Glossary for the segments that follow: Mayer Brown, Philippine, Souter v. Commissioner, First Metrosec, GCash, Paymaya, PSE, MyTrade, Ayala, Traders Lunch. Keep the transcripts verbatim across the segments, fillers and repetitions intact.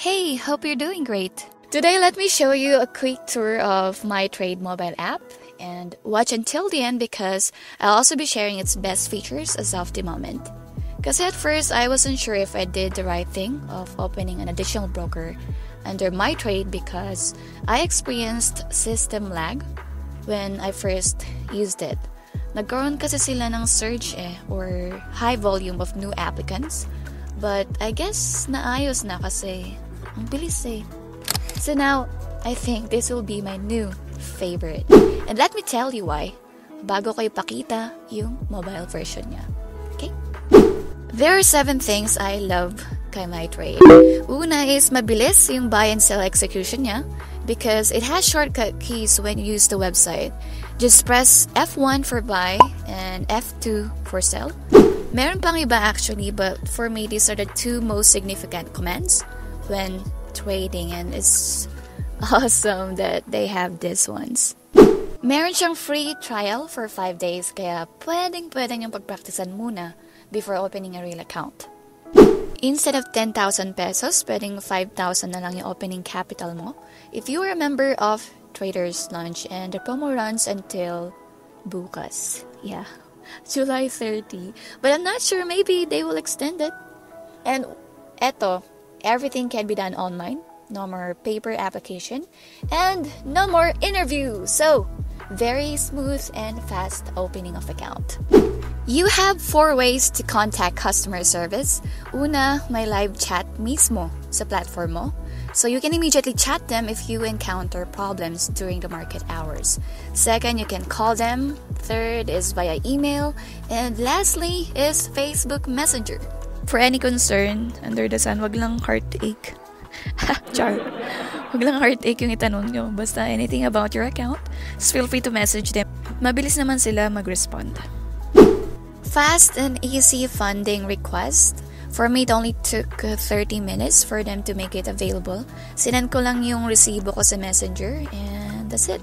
Hey, hope you're doing great. Today, let me show you a quick tour of MyTrade mobile app, and watch until the end because I'll also be sharing its best features as of the moment. Because at first, I wasn't sure if I did the right thing of opening an additional broker under MyTrade because I experienced system lag when I first used it. Nagkaroon kasi sila ng surge eh, or high volume of new applicants. But I guess naayos na kasi ang bilis eh. So now, I think this will be my new favorite. And let me tell you why bago ko ipakita yung mobile version niya. Okay? There are seven things I love kay MyTrade. Una is mabilis yung buy and sell execution niya because it has shortcut keys when you use the website. Just press F one for buy and F two for sell. Meron pang iba actually, but for me these are the two most significant commands when trading, and it's awesome that they have these ones. Meron siyang free trial for five days, kaya pwedeng pwedeng yung pagpraktisan muna before opening a real account. Instead of ten thousand pesos, pwedeng five thousand na lang yung opening capital mo if you are a member of Traders Lunch, and the promo runs until bukas. Yeah, July thirtieth. But I'm not sure, maybe they will extend it. And eto, everything can be done online. No more paper application and no more interview. So, very smooth and fast opening of account. You have four ways to contact customer service. Una, may live chat mismo sa platform mo. So you can immediately chat them if you encounter problems during the market hours. Second, you can call them. Third is via email. And lastly is Facebook Messenger. For any concern, under the sun, wag lang heartache. Char. Wag lang heartache yung itanong nyo. Basta anything about your account, just feel free to message them. Mabilis naman sila mag-respond. Fast and easy funding request. For me, it only took thirty minutes for them to make it available. Sinend ko lang yung resibo ko sa messenger, and that's it.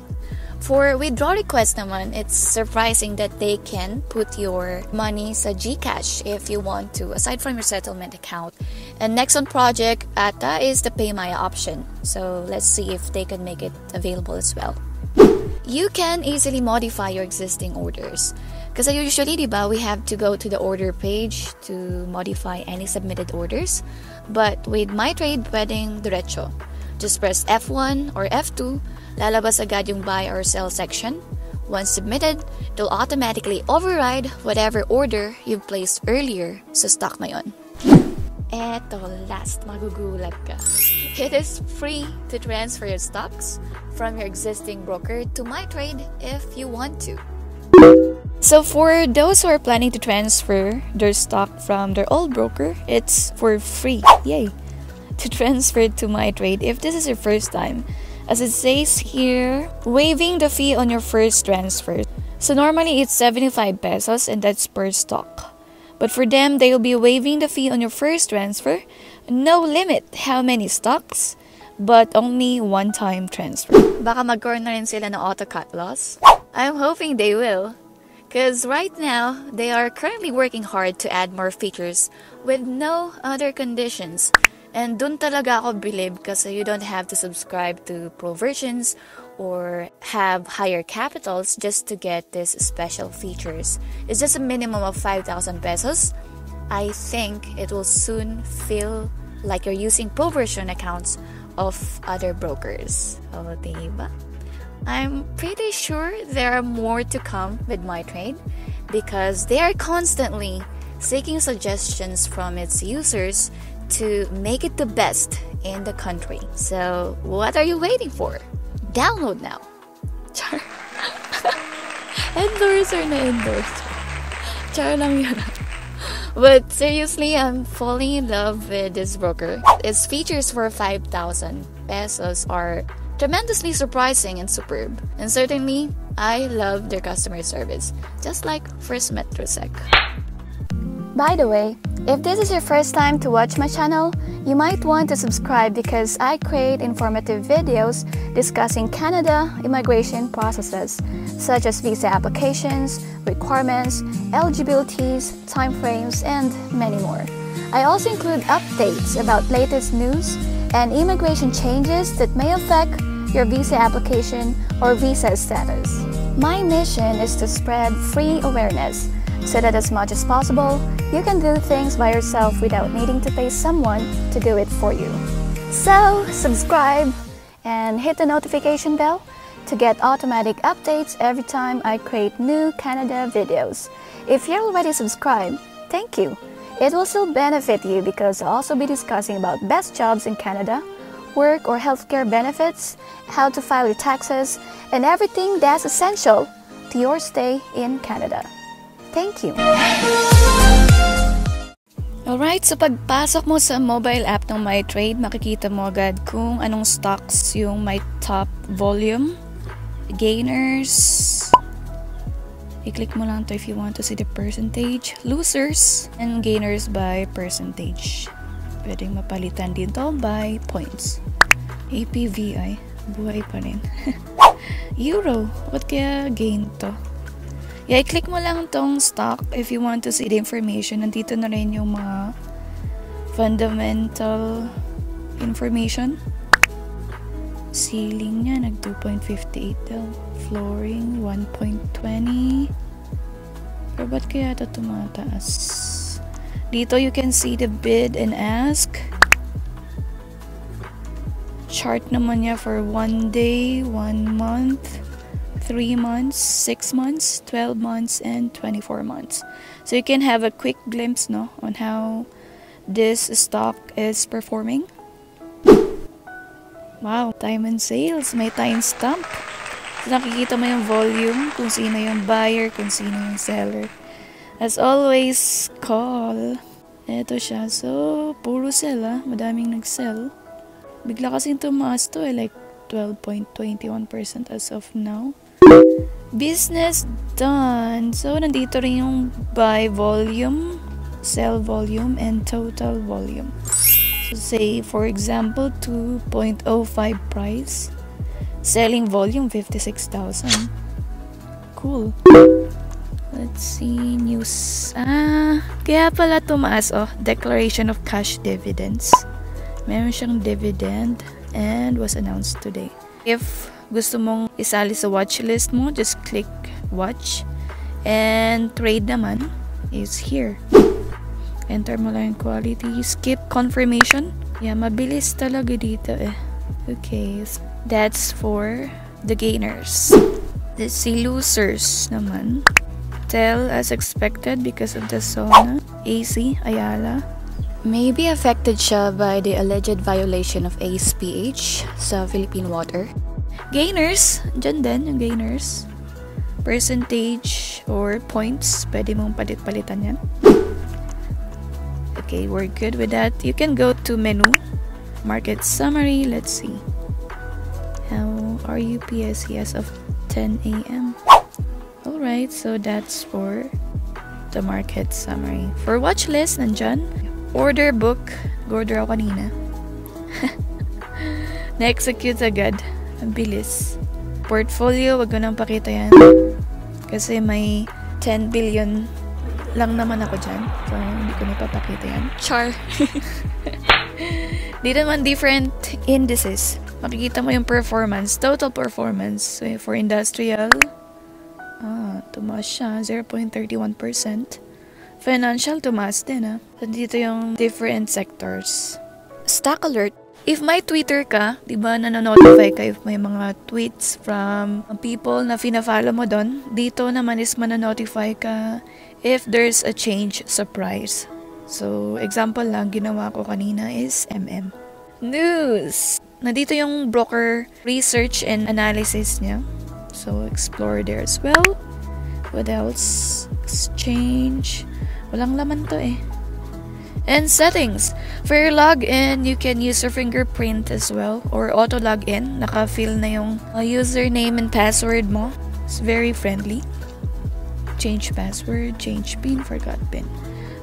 For withdraw request naman, it's surprising that they can put your money sa GCash if you want to, aside from your settlement account. And next on project ata is the Paymaya option. So let's see if they can make it available as well. You can easily modify your existing orders. Because usually, diba, we have to go to the order page to modify any submitted orders. But with MyTrade, pwedeng diretso. Just press F one or F two, lalabas agad yung buy or sell section. Once submitted, it'll automatically override whatever order you placed earlier sa stock na yun. Eto, last, magugulat ka. It is free to transfer your stocks from your existing broker to MyTrade if you want to. So for those who are planning to transfer their stock from their old broker, it's for free, yay, to transfer to MyTrade if this is your first time. As it says here, waiving the fee on your first transfer. So normally it's seventy-five pesos, and that's per stock. But for them, they'll be waiving the fee on your first transfer. No limit how many stocks, but only one-time transfer. Baka mag-earn na rin sila ng auto-cut loss. I'm hoping they will. Because right now, they are currently working hard to add more features with no other conditions. And dun talaga ako believe kasi you don't have to subscribe to pro versions or have higher capitals just to get these special features. It's just a minimum of five thousand pesos. I think it will soon feel like you're using pro version accounts of other brokers. Oh, diba? I'm pretty sure there are more to come with MyTrade because they are constantly seeking suggestions from its users to make it the best in the country. So, what are you waiting for? Download now! Char! Endorser na endorser. Char lang yun. But seriously, I'm falling in love with this broker. Its features for five thousand pesos are tremendously surprising and superb. And certainly, I love their customer service, just like First Metrosec. By the way, if this is your first time to watch my channel, you might want to subscribe because I create informative videos discussing Canada immigration processes, such as visa applications, requirements, eligibilities, timeframes, and many more. I also include updates about latest news and immigration changes that may affect your visa application or visa status. My mission is to spread free awareness so that as much as possible, you can do things by yourself without needing to pay someone to do it for you. So, subscribe and hit the notification bell to get automatic updates every time I create new Canada videos. If you're already subscribed, thank you. It will still benefit you because I'll also be discussing about best jobs in Canada, work or healthcare benefits, how to file your taxes, and everything that's essential to your stay in Canada. Thank you! Alright, so pagpasok mo sa mobile app ng MyTrade, makikita mo agad kung anong stocks yung may top volume, gainers. I-click mo lang to if you want to see the percentage, losers, and gainers by percentage. Pwedeng mapalitan din to by points. A P V I, buhay pa rin. Euro, what kaya gain to? Yeah, i-click mo lang tong stock if you want to see the information. Nandito na rin yung mga fundamental information. Ceiling niya, nag two point five eight daw. Flooring, one point two zero. Pero ba't kaya ito tumataas? Dito you can see the bid and ask. Chart naman niya for one day, one month, three months, six months, twelve months, and twenty-four months. So you can have a quick glimpse no, on how this stock is performing. Wow, time and sales. May time stamp. So nakikita mo yung volume, kung sino yung buyer, kung sino yung seller. As always, call. Eto siya. So, puro sell ah. Madaming nag-sell. Bigla kasing tumaas to eh. Like twelve point two one percent as of now. Business done. So, nandito rin yung buy volume, sell volume, and total volume. So, say, for example, two point zero five price. Selling volume, fifty-six thousand. Cool. Let's see, news. Ah, kaya pala tumaas, oh. Declaration of cash dividends. Meron siyang dividend and was announced today. If gusto mong isali sa watch list mo, just click watch, and trade naman is here. Enter mo lang yung quality, skip confirmation. Yeah, mabilis talaga dito eh. Okay, that's for the gainers. Let's see, losers naman. Tell as expected because of the zona. A C, Ayala. May be affected siya by the alleged violation of A C P H sa Philippine Water. Gainers, dyan din yung gainers. Percentage or points, pwede mong palit-palitan yan. Okay, we're good with that. You can go to menu, market summary, let's see. How are you P S E as of ten A M? Alright, so that's for the market summary. For watch list, nandyan. Order book, order ako kanina. Na-execute agad. Ang bilis. Portfolio, wag ko nang pakita yan. Kasi may ten billion lang naman ako dyan. So, hindi ko na papakita yan. Char! Di naman different indices. Makikita mo yung performance. Total performance. So, for industrial, ah, tumaas siya. zero point three one percent. Financial, tumaas din ah. So, dito yung different sectors. Stock alert. If may Twitter ka, di ba nanonotify ka if may mga tweets from people na fina-follow mo doon, dito naman is manonotify ka if there's a change sa price. So, example lang, ginawa ko kanina is M M. News! Nandito yung broker research and analysis niya. So, explore there as well. What else? Exchange. Walang laman to eh. And settings. For your login, you can use your fingerprint as well or auto login. Naka-fill na yung uh, username and password mo. It's very friendly. Change password, change pin, forgot pin.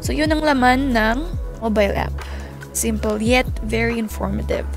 So yun ang laman ng mobile app. Simple yet very informative.